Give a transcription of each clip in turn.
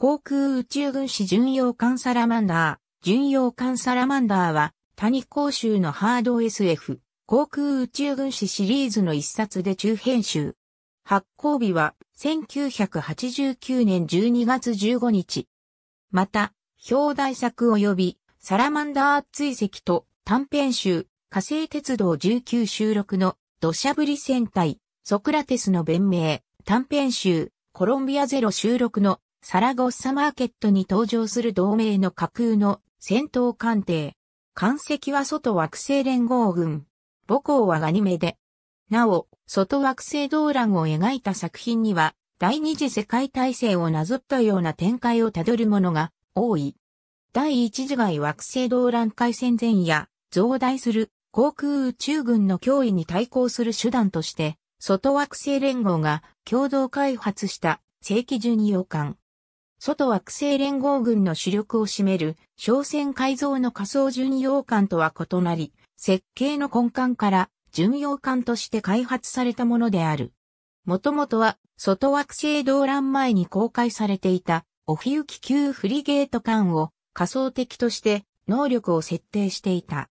航空宇宙軍士巡洋艦サラマンダー。巡洋艦サラマンダーは、谷光州のハード SF、航空宇宙軍士シリーズの一冊で中編集。発行日は、1989年12月15日。また、表題作及び、サラマンダー追跡と短編集、火星鉄道19収録の土砂降り戦隊、ソクラテスの弁明、短編集、コロンビアゼロ収録のサラゴッサマーケットに登場する同盟の架空の戦闘艦艇。艦籍は外惑星連合軍。母校はガニメデ。なお、外惑星動乱を描いた作品には、第二次世界大戦をなぞったような展開をたどるものが多い。第一次外惑星動乱開戦前夜、増大する航空宇宙軍の脅威に対抗する手段として、外惑星連合が共同開発した正規巡洋艦。外惑星連合軍の主力を占める商船改造の仮想巡洋艦とは異なり、設計の根幹から巡洋艦として開発されたものである。もともとは外惑星動乱前に公開されていたオフィウキ級フリゲート艦を仮想敵として能力を設定していた。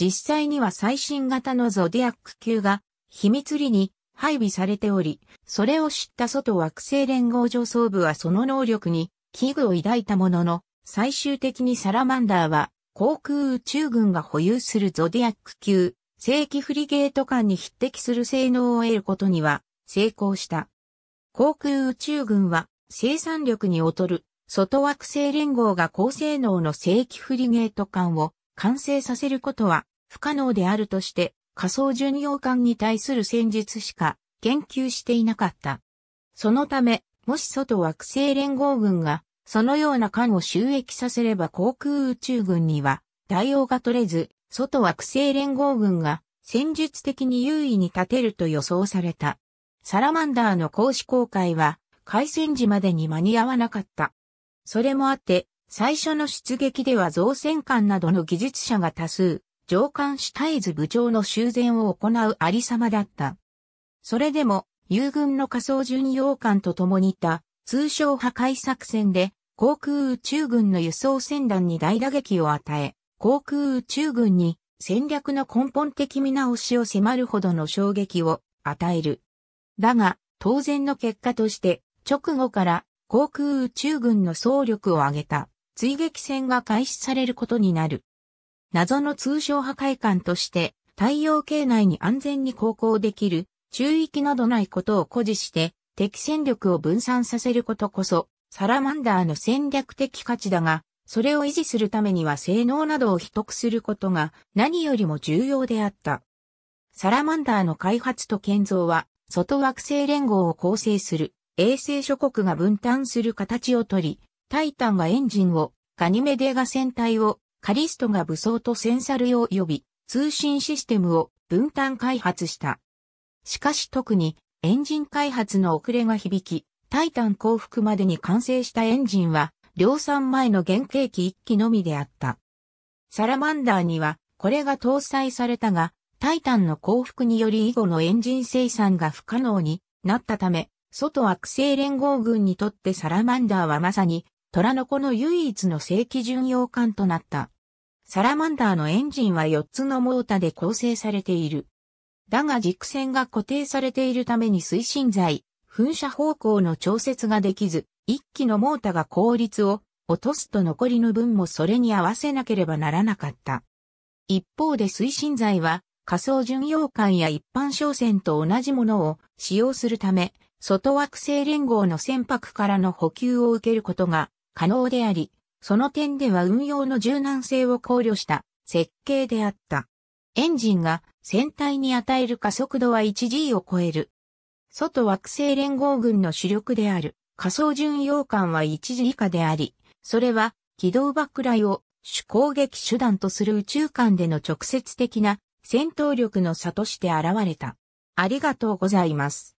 実際には最新型のゾディアック級が秘密裏に配備されており、それを知った外惑星連合上層部はその能力に危惧を抱いたものの、最終的にサラマンダーは航空宇宙軍が保有するゾディアック級正規フリゲート艦に匹敵する性能を得ることには成功した。航空宇宙軍は生産力に劣る外惑星連合が高性能の正規フリゲート艦を完成させることは不可能であるとして仮想巡洋艦に対する戦術しか研究していなかった。そのため、もし外惑星連合軍がそのような艦を収益させれば航空宇宙軍には対応が取れず、外惑星連合軍が戦術的に優位に立てると予想された。サラマンダーの公式公開は開戦時までに間に合わなかった。それもあって、最初の出撃では造船艦などの技術者が多数、上官シュタイズ部長の修繕を行うありさまだった。それでも、友軍の仮想巡洋艦と共にいた、通称破壊作戦で、航空宇宙軍の輸送船団に大打撃を与え、航空宇宙軍に戦略の根本的見直しを迫るほどの衝撃を与える。だが、当然の結果として、直後から、航空宇宙軍の総力を上げた追撃戦が開始されることになる。謎の通称破壊艦として太陽系内に安全に航行できる宙域などないことを誇示して敵戦力を分散させることこそサラマンダーの戦略的価値だが、それを維持するためには性能などを秘匿することが何よりも重要であった。サラマンダーの開発と建造は外惑星連合を構成する衛星諸国が分担する形をとり、タイタンがエンジンを、ガニメデが船体を、カリストが武装とセンサル用予備、通信システムを分担開発した。しかし特にエンジン開発の遅れが響き、タイタン降伏までに完成したエンジンは、量産前の原型機1機のみであった。サラマンダーにはこれが搭載されたが、タイタンの降伏により以後のエンジン生産が不可能になったため、外惑星連合軍にとってサラマンダーはまさに虎の子の唯一の正規巡洋艦となった。サラマンダーのエンジンは4つのモータで構成されている。だが軸線が固定されているために推進剤、噴射方向の調節ができず、1機のモータが効率を落とすと残りの分もそれに合わせなければならなかった。一方で推進剤は仮想巡洋艦や一般商船と同じものを使用するため、外惑星連合の船舶からの補給を受けることが可能であり、その点では運用の柔軟性を考慮した設計であった。エンジンが船体に与える加速度は 1G を超える。外惑星連合軍の主力である仮想巡洋艦は 1G 以下であり、それは機動爆雷を主攻撃手段とする宇宙間での直接的な戦闘力の差として現れた。ありがとうございます。